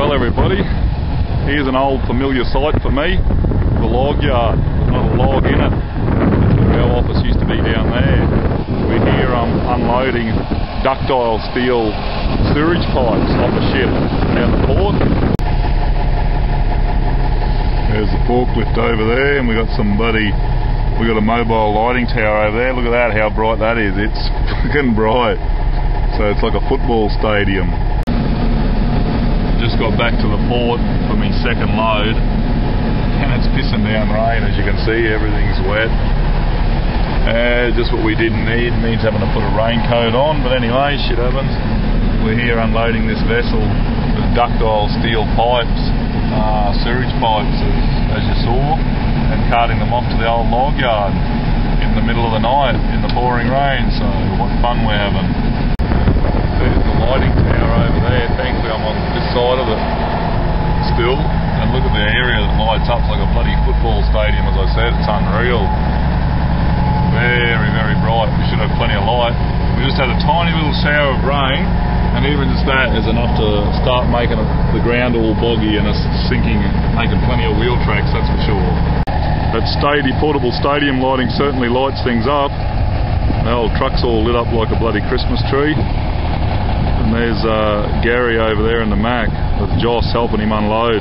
Well everybody, here's an old familiar sight for me, the log yard. There's not a log in it. Our office used to be down there. We're here unloading ductile steel sewage pipes off a ship down the port. There's the forklift over there, and we've got a mobile lighting tower over there. Look at that, how bright that is. It's fucking bright. So it's like a football stadium. Just got back to the port for my second load, and it's pissing down rain, as you can see. Everything's wet. Just what we didn't need means having to put a raincoat on, but anyway, shit happens. We're here unloading this vessel with ductile steel pipes, sewage pipes, as you saw, and carting them off to the old log yard in the middle of the night in the pouring rain. So what fun we're having. There's the lighting tower over there. Thankfully I'm on this side of it still, and look at the area that lights up. It's like a bloody football stadium, as I said. It's unreal. Very, very bright. We should have plenty of light. We just had a tiny little shower of rain, and even just that is enough to start making the ground all boggy and us sinking, making plenty of wheel tracks, that's for sure. That portable stadium lighting certainly lights things up. The old truck's all lit up like a bloody Christmas tree. And there's Gary over there in the Mack with Joss helping him unload.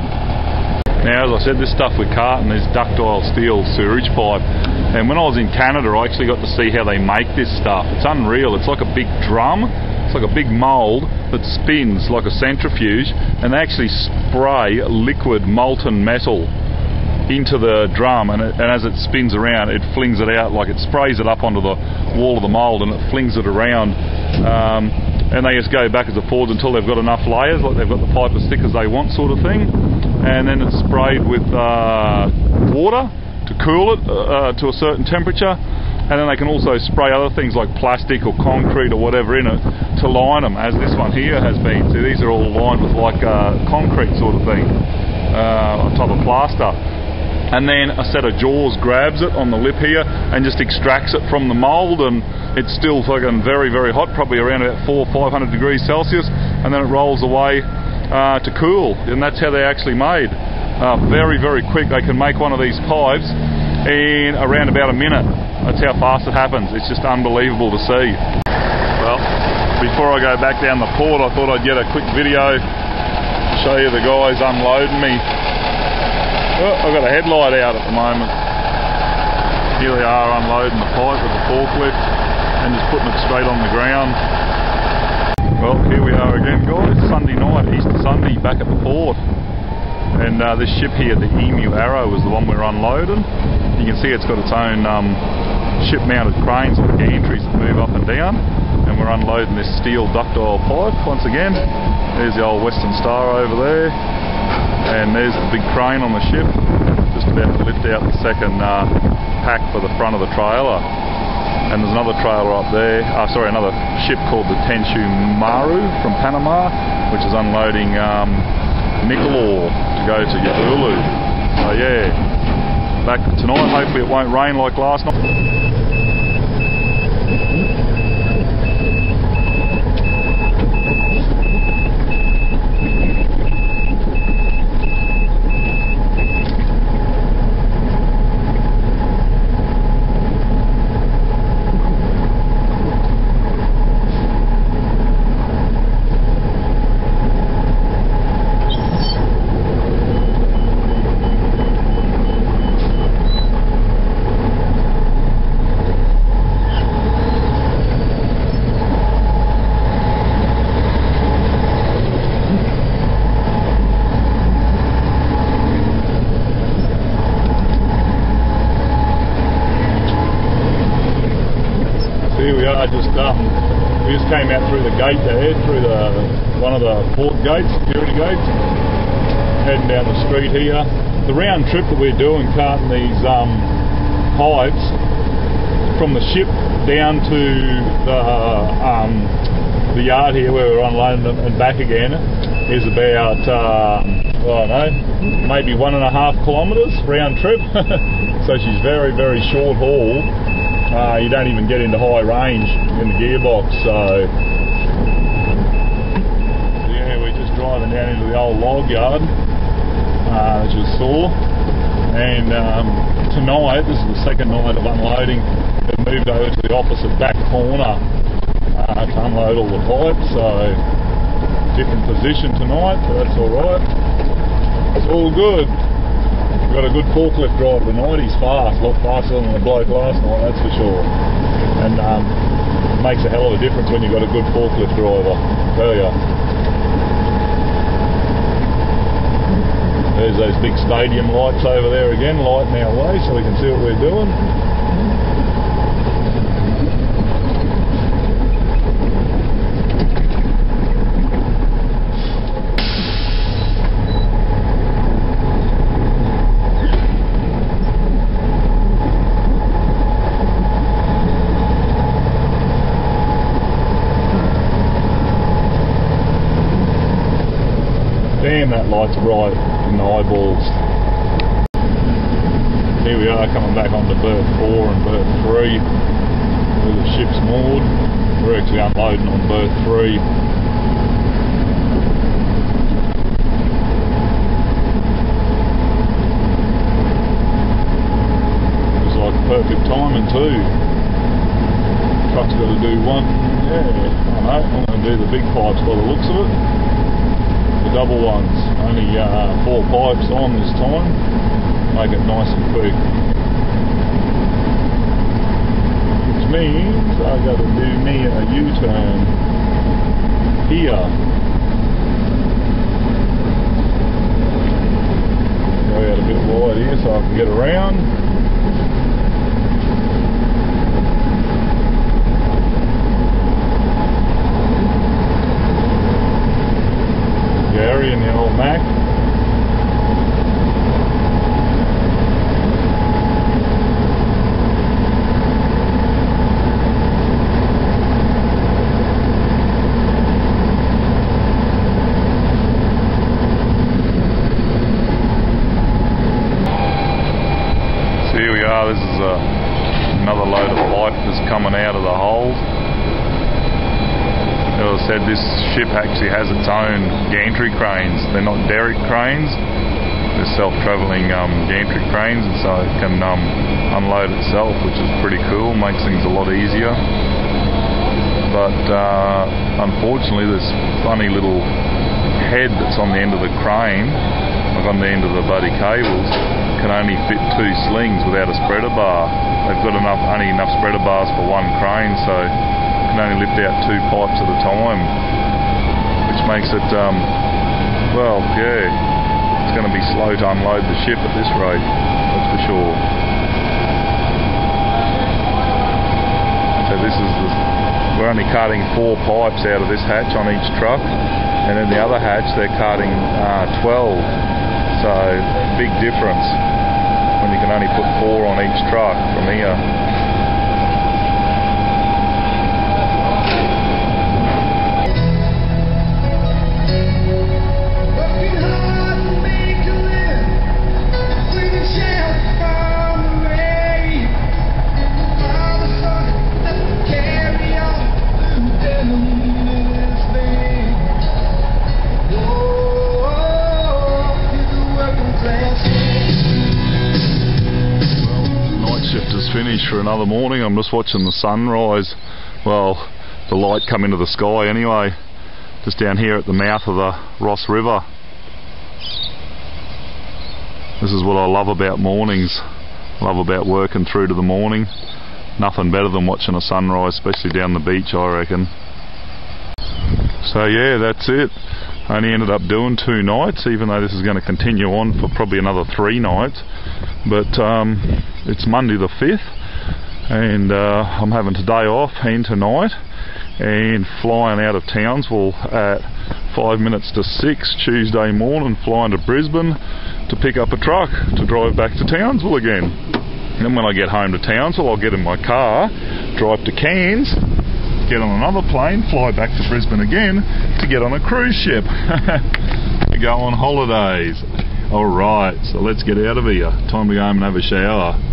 Now, as I said, this stuff we're carting is ductile steel sewage pipe. And when I was in Canada, I actually got to see how they make this stuff. It's unreal. It's like a big drum. It's like a big mould that spins like a centrifuge, and they actually spray liquid molten metal into the drum, and as it spins around, it flings it out, like it sprays it up onto the wall of the mould and it flings it around, and they just go back as a forwards until they've got enough layers, like they've got the pipe as thick as they want, sort of thing. And then it's sprayed with water to cool it to a certain temperature. And then they can also spray other things like plastic or concrete or whatever in it to line them, as this one here has been. So these are all lined with like concrete sort of thing, on top of plaster. And then a set of jaws grabs it on the lip here and just extracts it from the mould, and it's still fucking very, very hot, probably around about 400 or 500 degrees Celsius, and then it rolls away to cool, and that's how they're actually made. Very, very quick. They can make one of these pipes in around about a minute. That's how fast it happens. It's just unbelievable to see. Well, before I go back down the port, I thought I'd get a quick video to show you the guys unloading me. Oh, I've got a headlight out at the moment. Here they are unloading the pipe with the forklift and just putting it straight on the ground. Well, here we are again, guys. Sunday night, Easter Sunday, back at the port. And this ship here, the Emu Arrow, is the one we're unloading. You can see it's got its own ship-mounted cranes or gantries that move up and down. And we're unloading this steel ductile pipe once again. There's the old Western Star over there. And there's the big crane on the ship. Just about to lift out the second pack for the front of the trailer. And there's another trailer up there, another ship called the Tenshu Maru from Panama, which is unloading nickel ore to go to Yulu. So yeah, back tonight, hopefully it won't rain like last night. We just came out through the gate there, through one of the port gates, security gates, heading down the street here. The round trip that we're doing, carting these pipes from the ship down to the yard here where we're unloading them and back again, is about, I don't know, maybe 1.5 kilometres round trip. So she's very, very short haul. You don't even get into high range in the gearbox, so yeah, we're just driving diving down into the old log yard, as you saw. And tonight, this is the second night of unloading. We've moved over to the opposite back corner to unload all the pipes. So different position tonight, so that's all right. It's all good. We've got a good forklift driver tonight. He's fast, a lot faster than the bloke last night, that's for sure. And it makes a hell of a difference when you've got a good forklift driver, I tell you. There's those big stadium lights over there again, lighting our way so we can see what we're doing. Damn, that light's bright in the eyeballs. Here we are coming back onto berth 4 and berth 3 where the ship's moored. We're actually unloading on berth 3. It was like perfect timing too. Truck's got to do one, yeah, I know, I'm going to do the big pipes by the looks of it. Double ones, only 4 pipes on this time, make it nice and quick. Which means I've got to do me a U-turn here. Go out a bit wide here so I can get around. In the old Mack. So here we are, this is another load of pipe that's coming out of the hole. As I said, this ship actually has its own gantry cranes. They're not derrick cranes, they're self-travelling gantry cranes, and so it can unload itself, which is pretty cool, makes things a lot easier. But unfortunately this funny little head that's on the end of the crane, like on the end of the bloody cables, can only fit 2 slings without a spreader bar. They've got only enough spreader bars for 1 crane, so can only lift out 2 pipes at a time, which makes it, well, yeah, it's going to be slow to unload the ship at this rate, that's for sure. So this is, we're only carting 4 pipes out of this hatch on each truck, and in the other hatch they're carting 12, so big difference when you can only put 4 on each truck from here. Finished for another morning. I'm just watching the sunrise, well, the light come into the sky anyway, just down here at the mouth of the Ross River. This is what I love about mornings, love about working through to the morning. Nothing better than watching a sunrise, especially down the beach, I reckon. So yeah, that's it. I only ended up doing 2 nights, even though this is going to continue on for probably another 3 nights. But it's Monday the 5th, and I'm having today off and tonight, and flying out of Townsville at 5 minutes to 6 Tuesday morning, flying to Brisbane to pick up a truck to drive back to Townsville again. And then when I get home to Townsville, I'll get in my car, drive to Cairns, get on another plane, fly back to Brisbane again to get on a cruise ship to go on holidays. Alright, so let's get out of here. Time to go home and have a shower.